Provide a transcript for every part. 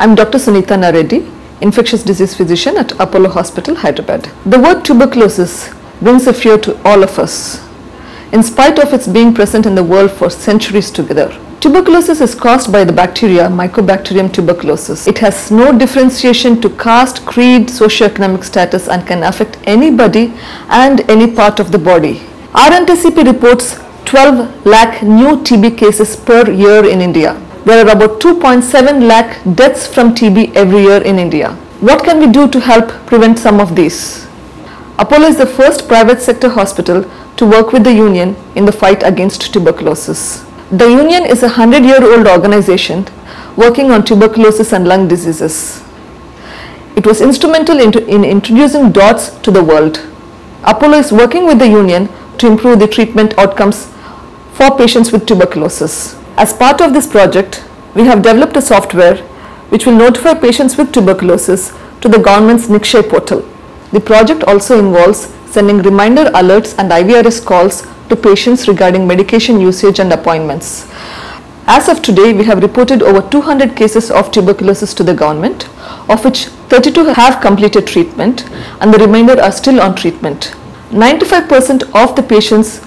I am Dr. Suneetha Narreddy, infectious disease physician at Apollo Hospital, Hyderabad. The word tuberculosis brings a fear to all of us, in spite of its being present in the world for centuries together. Tuberculosis is caused by the bacteria Mycobacterium tuberculosis. It has no differentiation to caste, creed, socioeconomic status and can affect anybody and any part of the body. RNTCP reports 12 lakh new TB cases per year in India. There are about 2.7 lakh deaths from TB every year in India. What can we do to help prevent some of these? Apollo is the first private sector hospital to work with the union in the fight against tuberculosis. The union is a 100-year-old organization working on tuberculosis and lung diseases. It was instrumental in introducing DOTS to the world. Apollo is working with the union to improve the treatment outcomes for patients with tuberculosis. As part of this project, we have developed a software which will notify patients with tuberculosis to the government's Nikshay portal. The project also involves sending reminder alerts and IVRS calls to patients regarding medication usage and appointments. As of today, we have reported over 200 cases of tuberculosis to the government, of which 32 have completed treatment and the remainder are still on treatment. 95% of the patients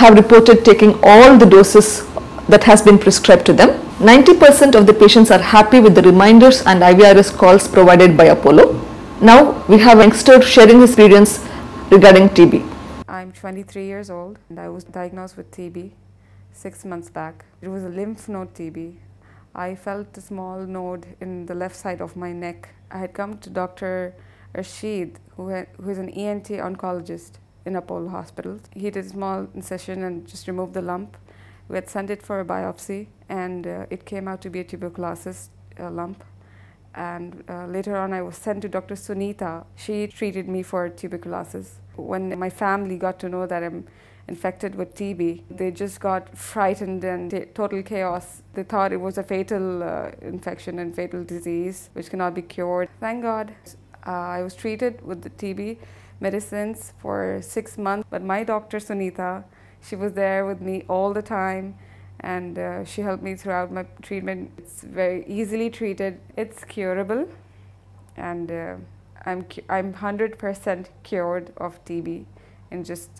have reported taking all the doses that has been prescribed to them. 90% of the patients are happy with the reminders and IVRS calls provided by Apollo. Now we have a youngster sharing his experience regarding TB. I'm 23 years old and I was diagnosed with TB 6 months back. It was a lymph node TB. I felt a small node in the left side of my neck. I had come to Dr. Rashid, who is an ENT oncologist in Apollo Hospitals. He did a small incision and just removed the lump. We had sent it for a biopsy and it came out to be a tuberculosis lump. And later on I was sent to Dr. Suneetha. She treated me for tuberculosis. When my family got to know that I'm infected with TB, they just got frightened and total chaos. They thought it was a fatal infection and fatal disease which cannot be cured. Thank God. I was treated with the TB medicines for 6 months, but my doctor Suneetha, she was there with me all the time and she helped me throughout my treatment. It's very easily treated, it's curable and I'm 100% cured of TB in just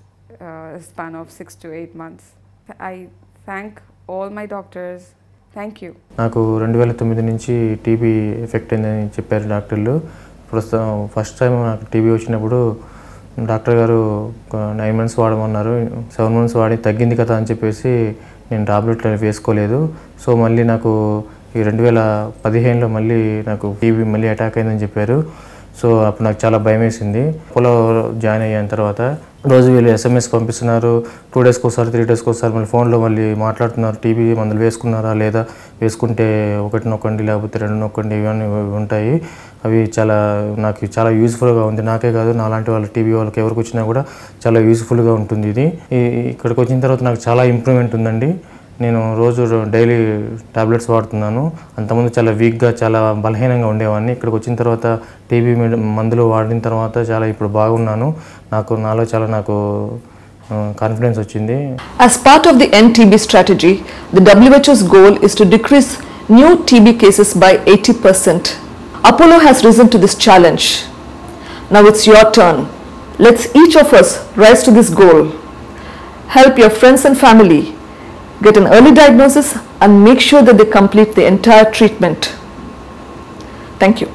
a span of 6 to 8 months. I thank all my doctors. Thank you. I was TB affected doctor. First time I had TB, the doctor had 9 months, 7 months, I had a tablet. So I had TB attack in 2015. So I was very afraid. I joined the SMS, 2 days, 3 days, I phone TB, వేసుకుంటే ఒకటి నొక్కండి లేకపోతే రెండు నొక్కండి ఇవన్నీ ఉంటాయి అవి చాలా నాకు చాలా యూస్ఫుల్ గా ఉంది నాకే కాదు నాలాంటి వాళ్ళ టీబీ వాళ్ళకి ఎవరికి వచ్చినా కూడా చాలా యూస్ఫుల్ గా ఉంటుంది ఇది ఇక్కడికి వచ్చిన తర్వాత నాకు చాలా ఇంప్రూవ్‌మెంట్ ఉందండి నేను రోజు డైలీ టాబ్లెట్స్ వాడుతున్నాను అంతమంది చాలా వీక్ గా చాలా బలహీనంగా ఉండేవాన్ని ఇక్కడికి వచ్చిన తర్వాత టీబీ మందులు వాడిన తర్వాత చాలా ఇప్పుడు బాగున్నాను నాకు నాలో చాలా నాకు confidence. As part of the NTB strategy, the WHO's goal is to decrease new TB cases by 80%. Apollo has risen to this challenge. Now it's your turn. Let's each of us rise to this goal. Help your friends and family get an early diagnosis and make sure that they complete the entire treatment. Thank you.